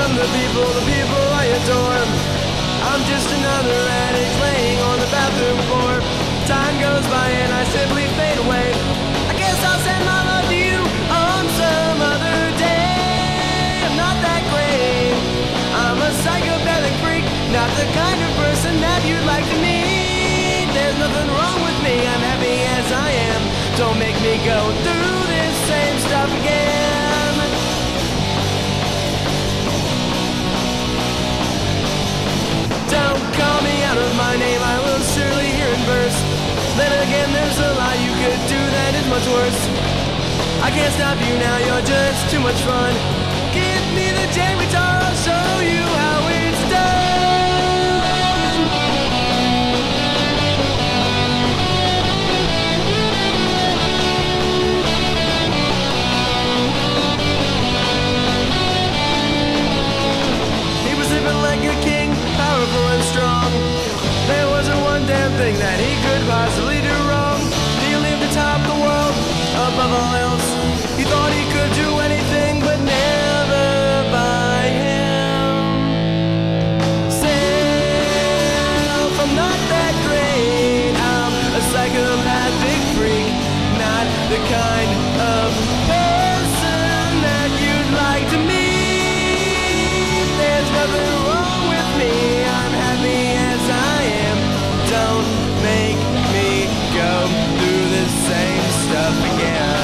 from the people I adore. I'm just another addict laying on the bathroom floor. Time goes by and I simply fade away. I guess I'll send my love to you on some other day. I'm not that great. I'm a psychopathic freak, not the kind of person that you'd like to meet. There's nothing wrong with me, I'm happy as I am. Don't make me go through this same stuff again. My name I will surely hear in verse. Then again there's a lot you could do that is much worse. I can't stop you now, you're just too much fun. Give me the jam guitar, I'll show you how it's done. He was living like a king, powerful and strong. There wasn't one damn thing that he could possibly do wrong. He lived atop the world, above all else. He thought he could do anything, but never by himself. I'm not that great. I'm a psychopathic freak, not the kind of person that you'd like to meet. There's nothing wrong with me. I'm happy as I am. Don't make me go through the same stuff again.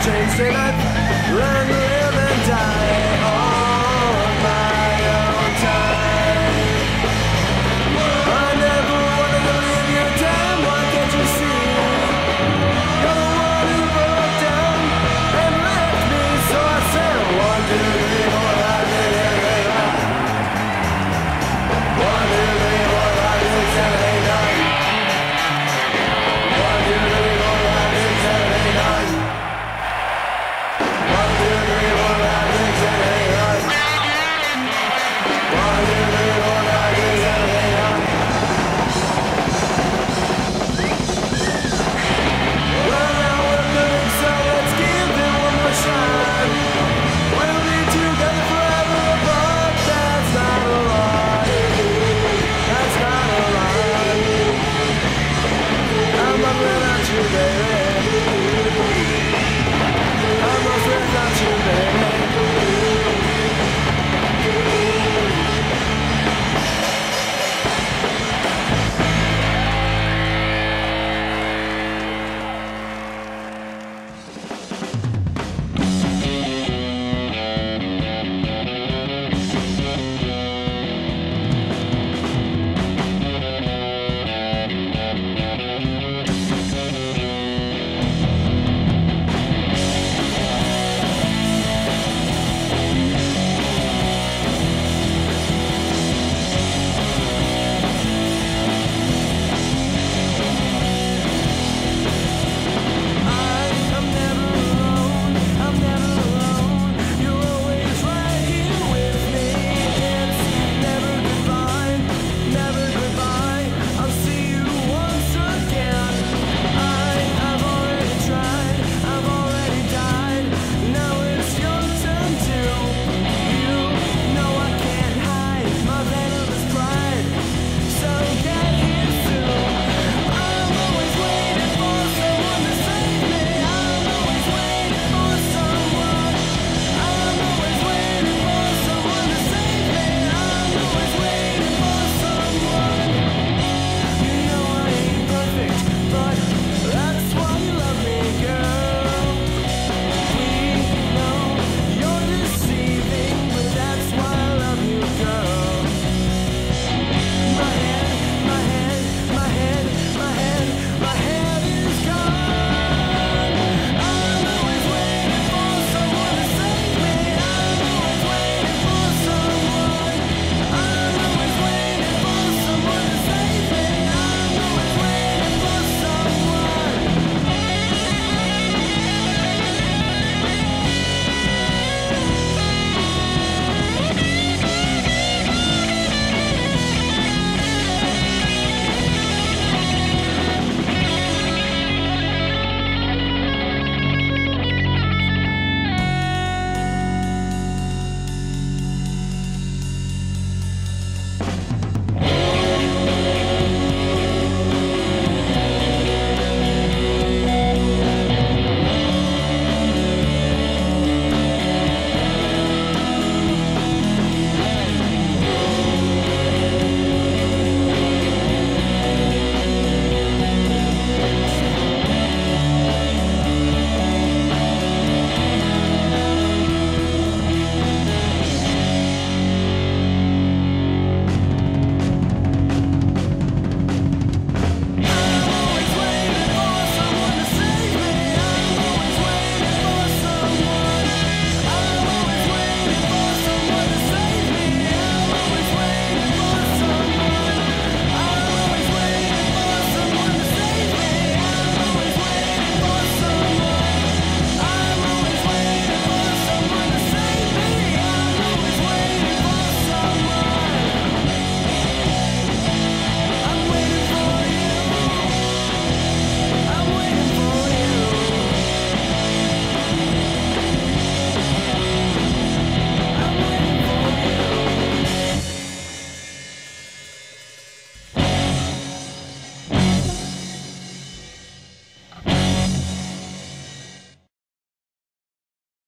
Changed and I've run, live and die.